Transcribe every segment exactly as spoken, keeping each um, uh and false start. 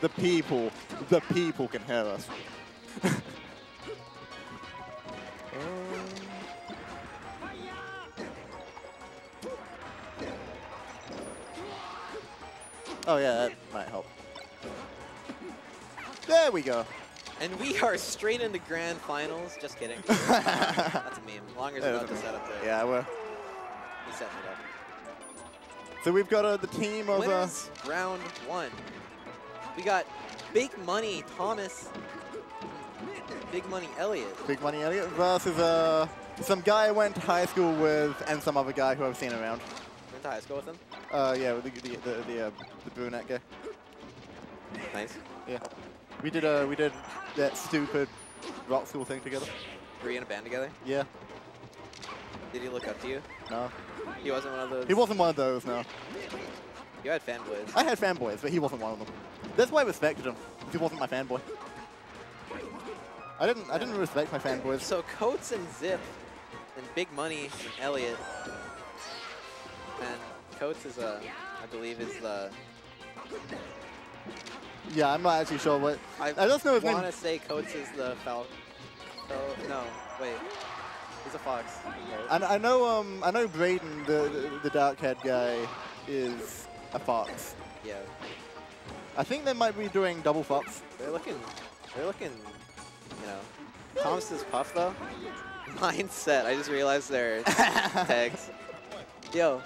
The people, the people can hear us. um, oh yeah, that might help. There we go. And we are straight into grand finals. Just kidding. That's a meme. Longer's about to set up there. Yeah, we're. He's setting it up. So we've got uh, the team of us. Uh, round one. We got Big Money Thomas, Big Money Elliot. Big Money Elliot versus uh, some guy I went to high school with and some other guy who I've seen around. Went to high school with him? Uh, yeah, with the, the, the, the, uh, the brunette guy. Nice. Yeah. We did, uh, we did that stupid rock school thing together. Were you in a band together? Yeah. Did he look up to you? No. He wasn't one of those? He wasn't one of those, no. You had fanboys. I had fanboys, but he wasn't one of them. That's why I respected him. He wasn't my fanboy. I didn't. Yeah. I didn't respect my fanboys. So Coates and Zip, and Big Money and Elliot. And Coates is a, I believe is the. Yeah, I'm not actually sure what. I, I just know his name. I want to say Coates is the Falcon. Oh, no, wait. He's a fox. And I know. Um, I know Braden, the the, the dark-haired guy, is a fox. Yeah. I think they might be doing double fox. They're looking, they're looking, you know. Thomas's puff though. Mindset. I just realized they're tags. Yo.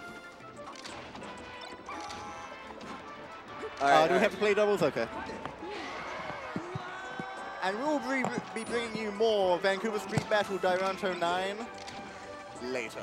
All right, uh, do all we right. have to play doubles? Okay. And we'll be bringing you more Vancouver Street Battle Dairantou nine later.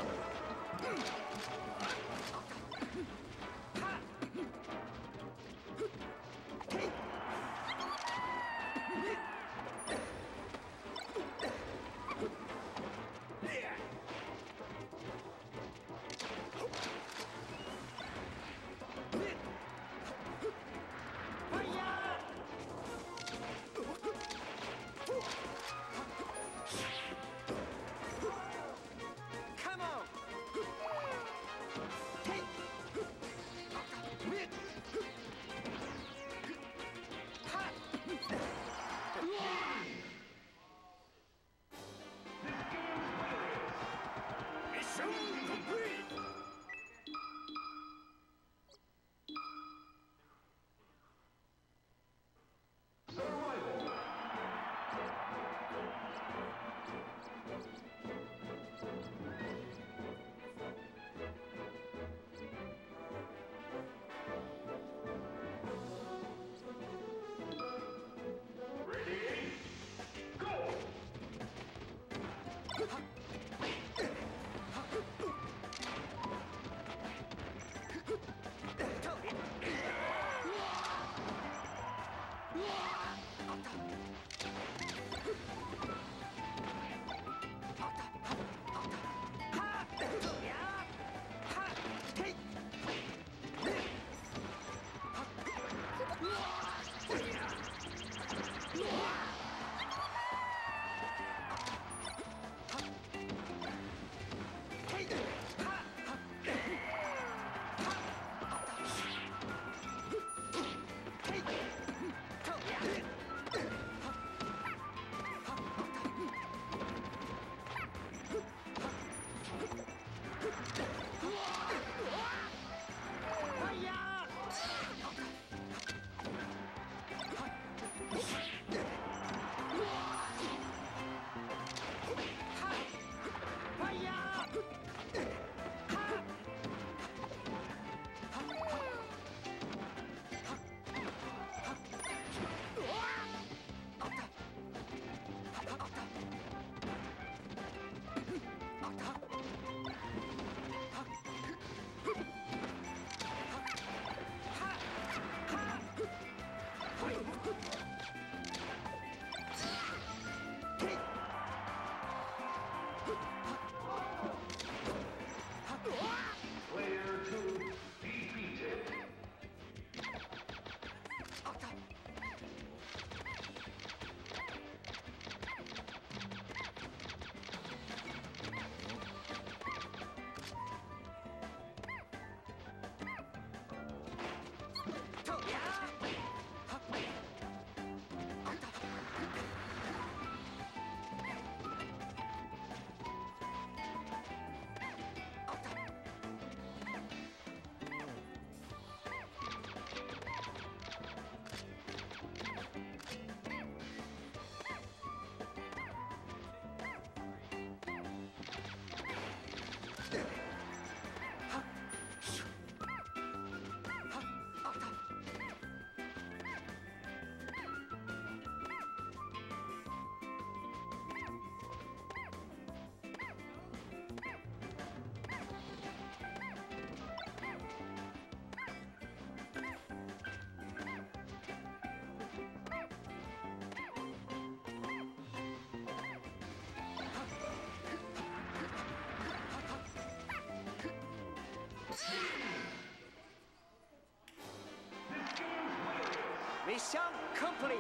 sound company.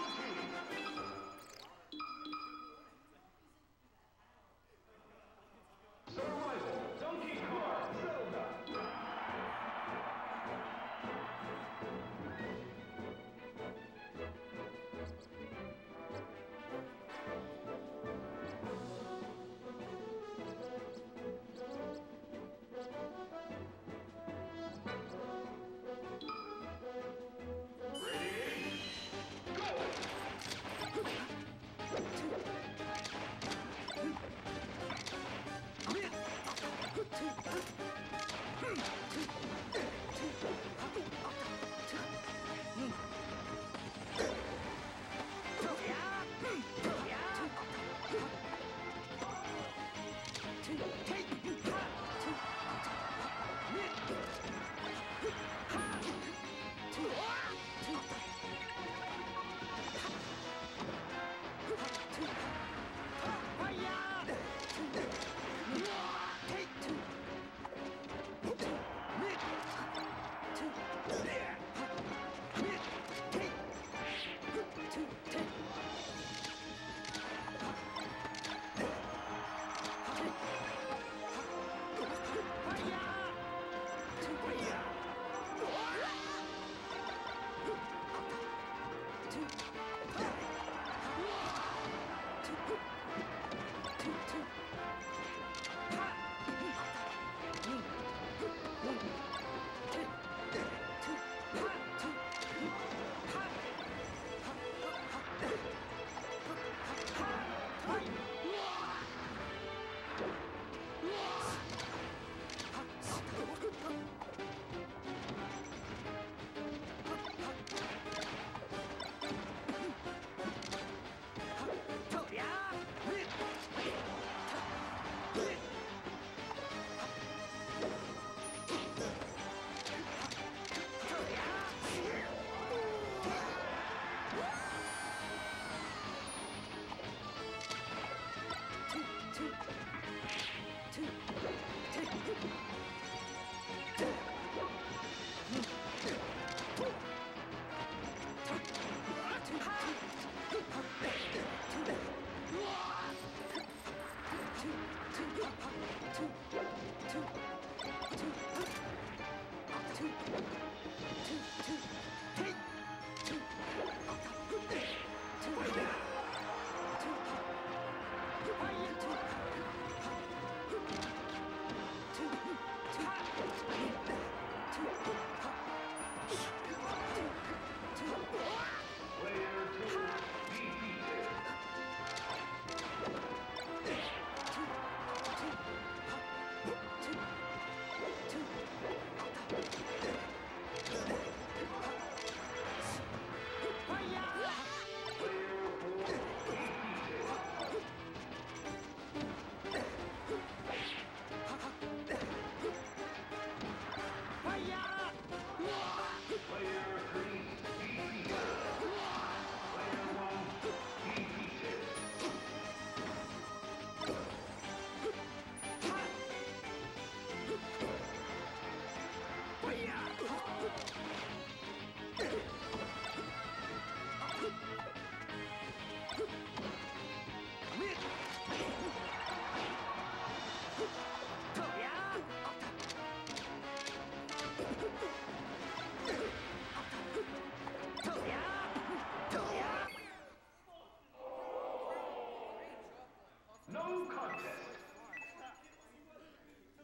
No contest.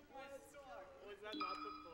Why is that not the